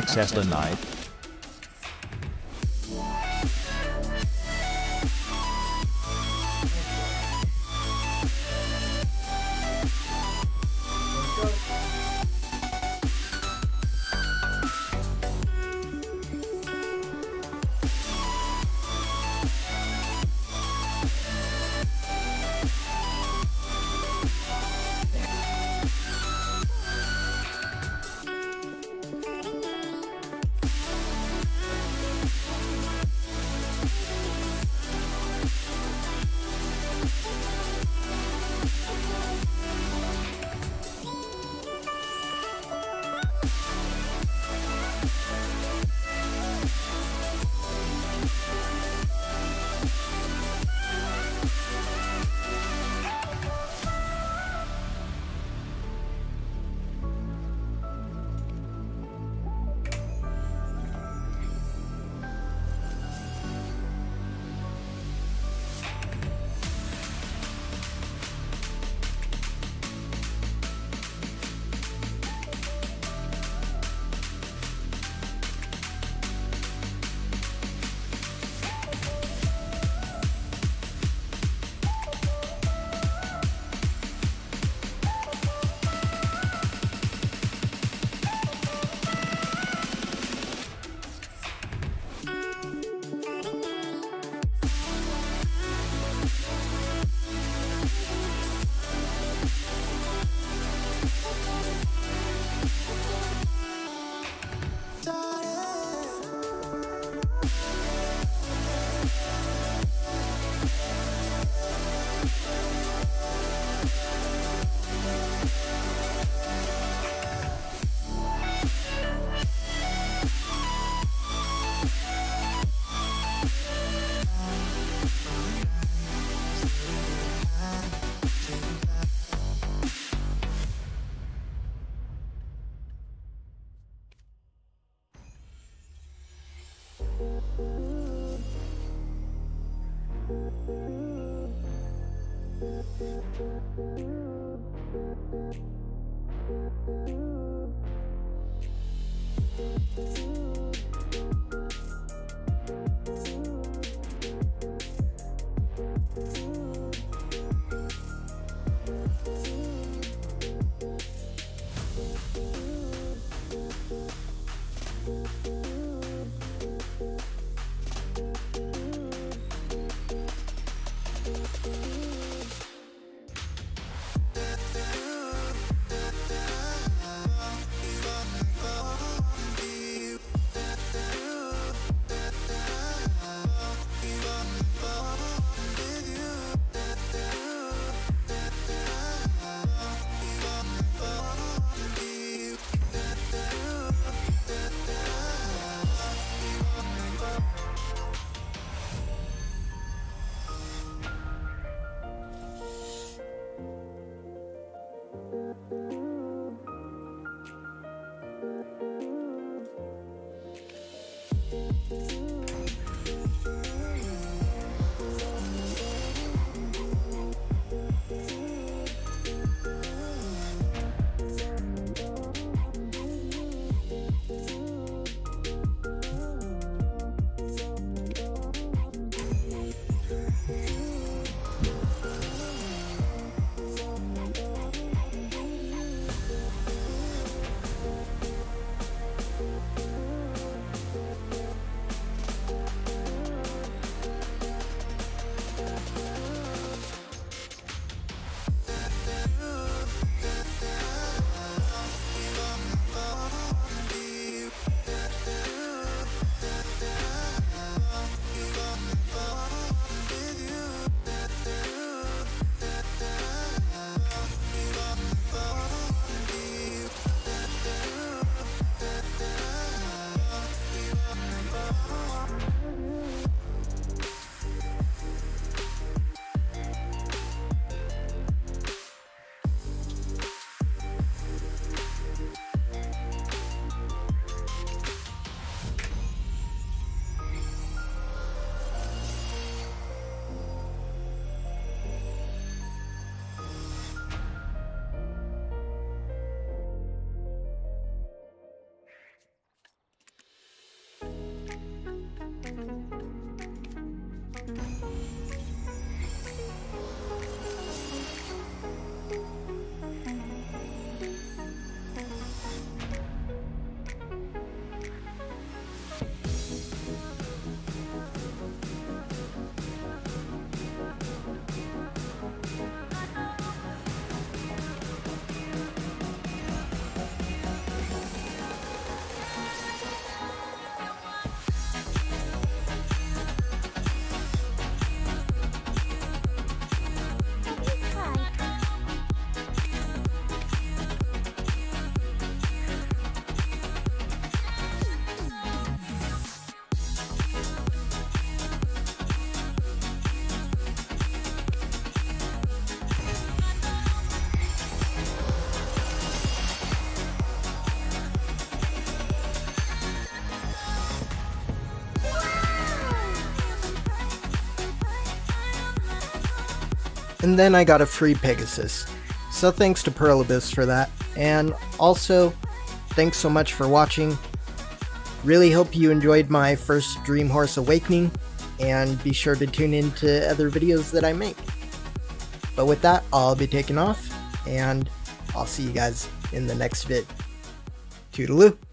access denied. and then I got a free Pegasus. So thanks to Pearl Abyss for that, and also thanks so much for watching. Really hope you enjoyed my first Dream Horse Awakening, and be sure to tune in to other videos that I make. But with that, I'll be taking off, and I'll see you guys in the next vid. Toodaloo!